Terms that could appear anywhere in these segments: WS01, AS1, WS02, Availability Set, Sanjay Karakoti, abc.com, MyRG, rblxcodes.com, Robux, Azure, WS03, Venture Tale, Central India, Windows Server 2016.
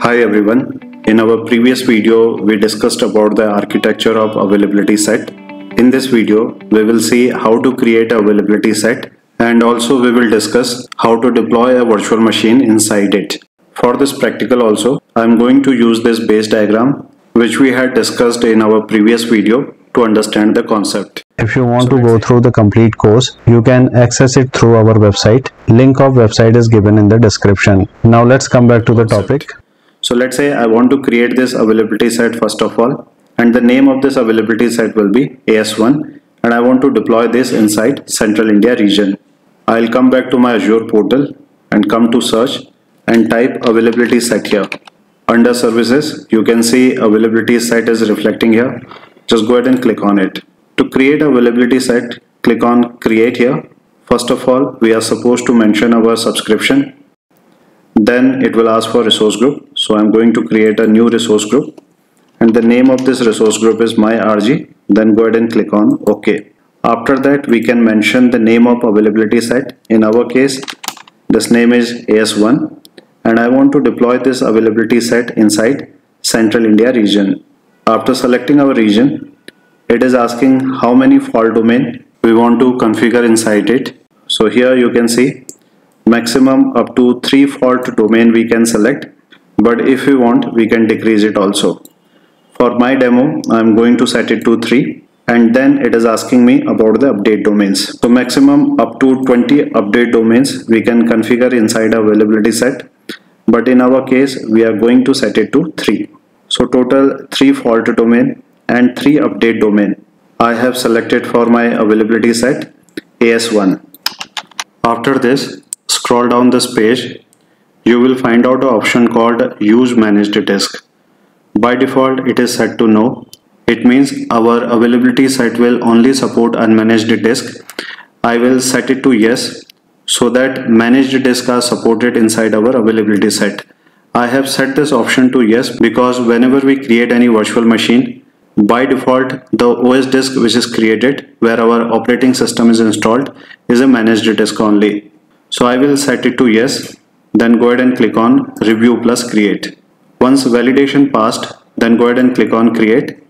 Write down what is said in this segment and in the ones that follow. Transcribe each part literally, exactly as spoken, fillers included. Hi everyone, in our previous video we discussed about the architecture of availability set. In this video we will see how to create an availability set and also we will discuss how to deploy a virtual machine inside it. For this practical also I am going to use this base diagram which we had discussed in our previous video to understand the concept. If you want to go through the complete course, you can access it through our website. Link of website is given in the description. Now let's come back to the topic. So let's say I want to create this availability set first of all, and the name of this availability set will be A S one, and I want to deploy this inside Central India region. I'll come back to my Azure portal and come to search and type availability set here. Under services you can see availability set is reflecting here. Just go ahead and click on it. To create availability set, click on create here. First of all we are supposed to mention our subscription. Then it will ask for resource group. So I'm going to create a new resource group and the name of this resource group is MyRG. Then go ahead and click on OK. After that we can mention the name of availability set. In our case this name is A S one and I want to deploy this availability set inside Central India region. After selecting our region it is asking how many fault domain we want to configure inside it. So here you can see maximum up to three fault domain we can select, but if we want we can decrease it also. For my demo I'm going to set it to three and then it is asking me about the update domains. So maximum up to twenty update domains we can configure inside our availability set, but in our case we are going to set it to three. So total three fault domain and three update domain I have selected for my availability set A S one. After this, scroll down this page, you will find out an option called Use Managed Disk. By default it is set to no. It means our availability set will only support unmanaged disk. I will set it to yes so that managed disks are supported inside our availability set. I have set this option to yes because whenever we create any virtual machine, by default the O S disk which is created where our operating system is installed is a managed disk only. So I will set it to yes, then go ahead and click on review plus create. Once validation passed, then go ahead and click on create,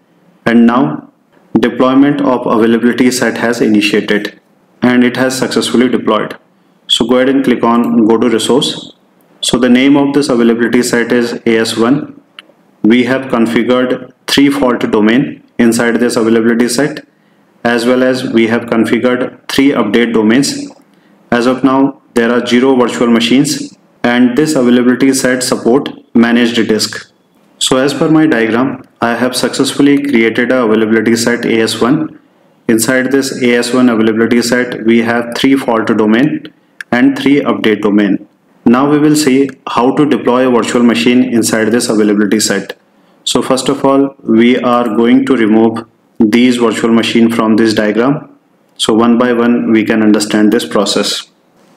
and now deployment of availability set has initiated and it has successfully deployed. So go ahead and click on go to resource. So the name of this availability set is A S one. We have configured three fault domain inside this availability set as well as we have configured three update domains. As of now there are zero virtual machines and this availability set support managed disk. So as per my diagram I have successfully created a availability set A S one. Inside this A S one availability set we have three fault domain and three update domain. Now we will see how to deploy a virtual machine inside this availability set. So first of all we are going to remove these virtual machine from this diagram. So one by one we can understand this process.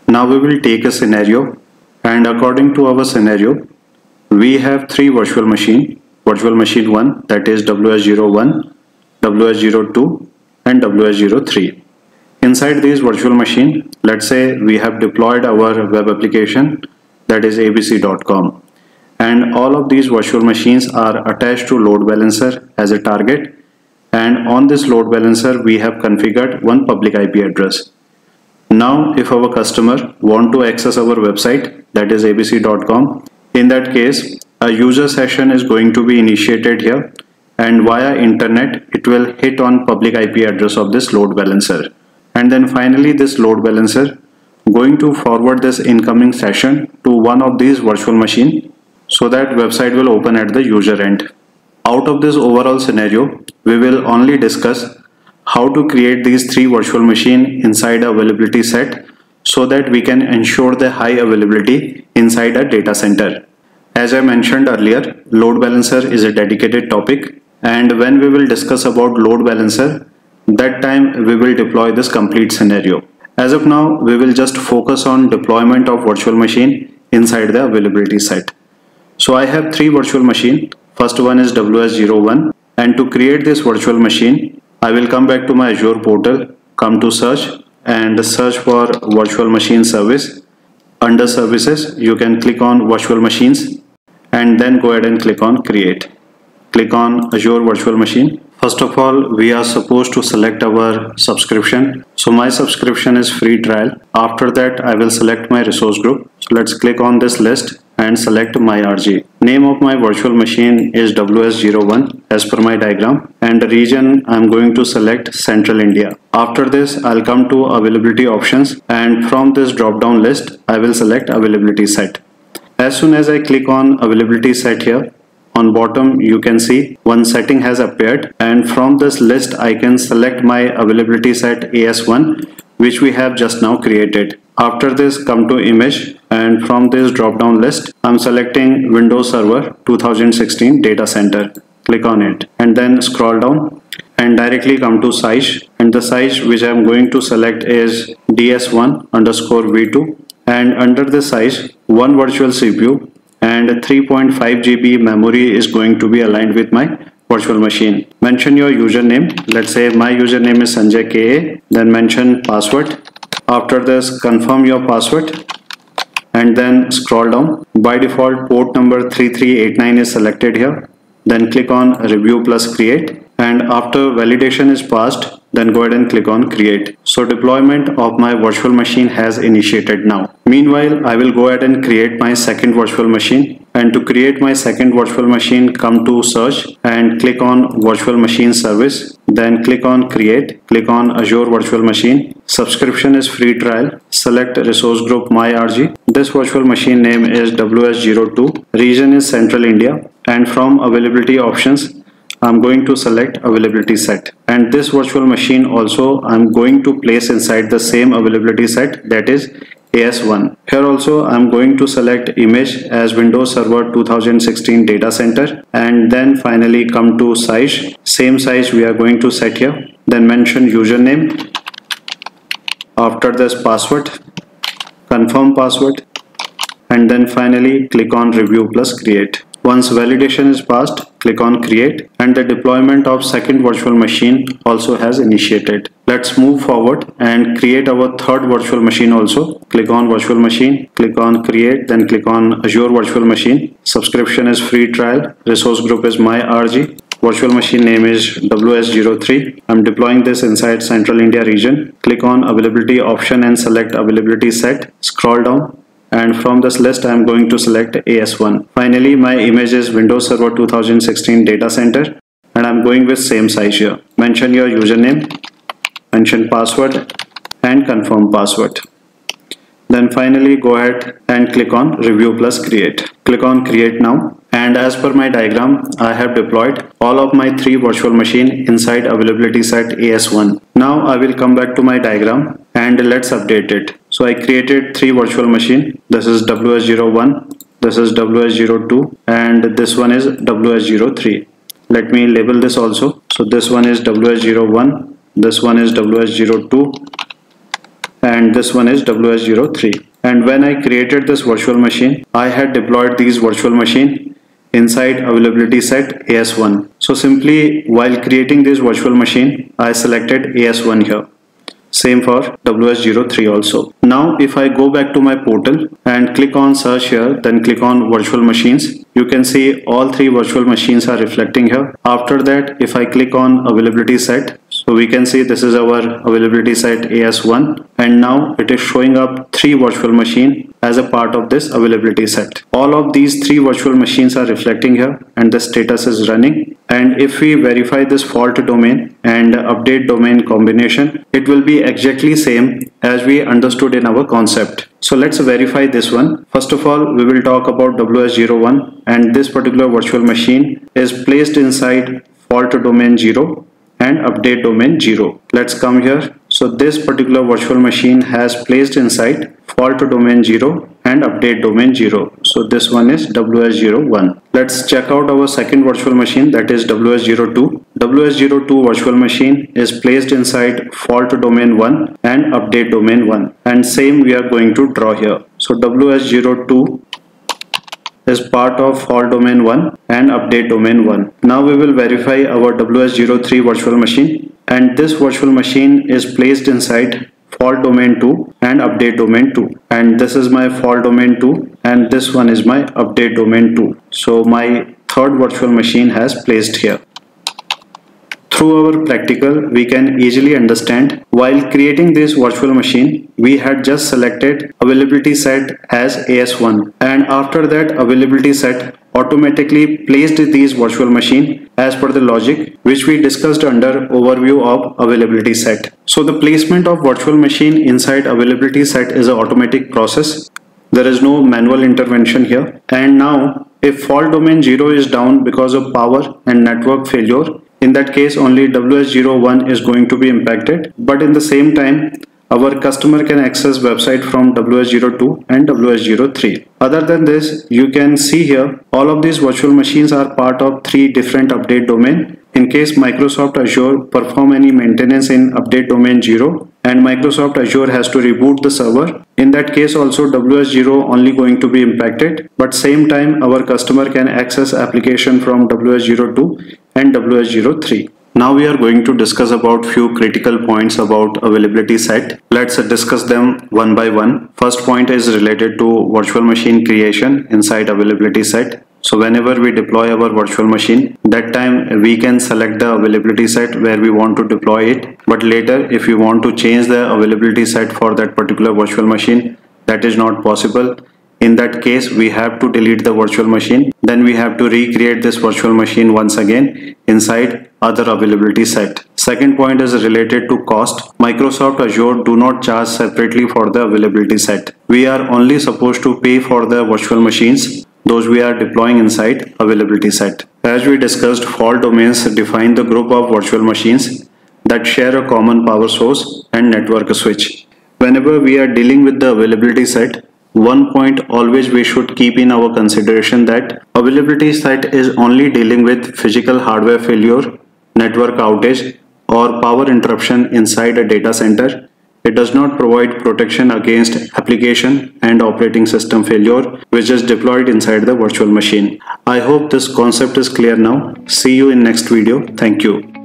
Now we will take a scenario, and according to our scenario we have three virtual machine. Virtual machine one, that is W S zero one, W S zero two and W S zero three. Inside this virtual machine let's say we have deployed our web application, that is A B C dot com, and all of these virtual machines are attached to load balancer as a target. And on this load balancer we have configured one public I P address. Now if our customer want to access our website, that is A B C dot com, in that case a user session is going to be initiated here, and via internet it will hit on public I P address of this load balancer, and then finally this load balancer going to forward this incoming session to one of these virtual machine so that website will open at the user end. Out of this overall scenario we will only discuss how to create these three virtual machine inside a availability set so that we can ensure the high availability inside a data center. As I mentioned earlier, load balancer is a dedicated topic, and when we will discuss about load balancer, that time we will deploy this complete scenario. As of now we will just focus on deployment of virtual machine inside the availability set. So I have three virtual machine. First one is W S zero one, and to create this virtual machine I will come back to my Azure portal, come to search and search for virtual machine service. Under services you can click on virtual machines, and then go ahead and click on create. Click on Azure Virtual Machine. First of all, we are supposed to select our subscription. So my subscription is free trial. After that, I will select my resource group. So let's click on this list and select MyRG. Name of my virtual machine is W S zero one as per my diagram, and the region I'm going to select Central India. After this, I'll come to availability options, and from this drop down list, I will select availability set. As soon as I click on availability set here, on bottom you can see one setting has appeared, and from this list I can select my availability set A S one, which we have just now created. After this, come to image, and from this drop down list I'm selecting Windows Server two thousand sixteen data center. Click on it and then scroll down and directly come to size, and the size which I'm going to select is D S one underscore V two, and under the size one virtual C P U and three point five G B memory is going to be aligned with my virtual machine. Mention your username. Let's say my username is Sanjay K A. Then mention password. After this, confirm your password and then scroll down. By default, port number three three eight nine is selected here. Then click on review plus create, and after validation is passed, then go ahead and click on create. So deployment of my virtual machine has initiated now. Meanwhile, I will go ahead and create my second virtual machine, and to create my second virtual machine, come to search and click on virtual machine service, then click on create, click on Azure virtual machine, subscription is free trial, select resource group MyRG. This virtual machine name is W S zero two, region is Central India, and from availability options I'm going to select availability set, and this virtual machine also I'm going to place inside the same availability set, that is A S one. Here also I'm going to select image as Windows Server two thousand sixteen data center, and then finally come to size, same size we are going to set here, then mention username, after this password, confirm password, and then finally click on review plus create. Once validation is passed, click on create, and the deployment of second virtual machine also has initiated. Let's move forward and create our third virtual machine also. Click on virtual machine, click on create, then click on Azure virtual machine. Subscription is free trial, resource group is MyRG. Virtual machine name is W S zero three. I'm deploying this inside Central India region. Click on availability option and select availability set. Scroll down, and from this list I am going to select A S one. Finally, my image is Windows Server two thousand sixteen data center, and I'm going with same size here. Mention your username, mention password, and confirm password. Then finally go ahead and click on review plus create. Click on create now, and as per my diagram I have deployed all of my three virtual machine inside availability set A S one. Now I will come back to my diagram and let's update it. So I created three virtual machine. This is W S zero one, this is W S zero two, and this one is W S zero three. Let me label this also. So this one is W S zero one, this one is W S zero two, and this one is W S zero three. And when I created this virtual machine, I had deployed these virtual machine inside availability set A S one. So simply while creating this virtual machine, I selected A S one here. Same for W S zero three also. Now if I go back to my portal and click on search here, then click on virtual machines, you can see all three virtual machines are reflecting here. After that, if I click on availability set, so we can see this is our availability set A S one, and now it is showing up three virtual machine as a part of this availability set. All of these three virtual machines are reflecting here, and the status is running. And if we verify this fault domain and update domain combination, it will be exactly same as we understood in our concept. So let's verify this one. First of all, we will talk about W S zero one, and this particular virtual machine is placed inside fault domain zero and update domain zero. Let's come here. So this particular virtual machine has placed inside fault domain zero and update domain zero. So this one is W S zero one. Let's check out our second virtual machine, that is W S zero two. W S zero two virtual machine is placed inside fault domain one and update domain one, and same we are going to draw here. So W S zero two is part of fault domain one and update domain one. Now we will verify our W S zero three virtual machine, and this virtual machine is placed inside fault domain two and update domain two, and this is my fault domain two, and this one is my update domain two. So my third virtual machine has placed here. Through our practical, we can easily understand while creating this virtual machine, we had just selected availability set as A S one, and after that availability set automatically placed these virtual machine as per the logic which we discussed under overview of availability set. So the placement of virtual machine inside availability set is an automatic process. There is no manual intervention here. And now if fault domain zero is down because of power and network failure, in that case only W S zero one is going to be impacted, but in the same time our customer can access website from W S zero two and W S zero three. Other than this, you can see here all of these virtual machines are part of three different update domain. In case Microsoft Azure perform any maintenance in update domain zero and Microsoft Azure has to reboot the server, in that case also W S zero only going to be impacted, but same time our customer can access application from W S zero two and W S zero three. Now we are going to discuss about few critical points about availability set. Let's discuss them one by one. First point is related to virtual machine creation inside availability set. So whenever we deploy our virtual machine, that time we can select the availability set where we want to deploy it. But later if you want to change the availability set for that particular virtual machine, that is not possible. In that case, we have to delete the virtual machine. Then we have to recreate this virtual machine once again inside other availability set. Second point is related to cost. Microsoft Azure do not charge separately for the availability set. We are only supposed to pay for the virtual machines, those we are deploying inside availability set. As we discussed, fault domains define the group of virtual machines that share a common power source and network switch. Whenever we are dealing with the availability set, one point always we should keep in our consideration that availability set is only dealing with physical hardware failure, network outage or power interruption inside a data center. It does not provide protection against application and operating system failure which is deployed inside the virtual machine. I hope this concept is clear now. See you in next video. Thank you.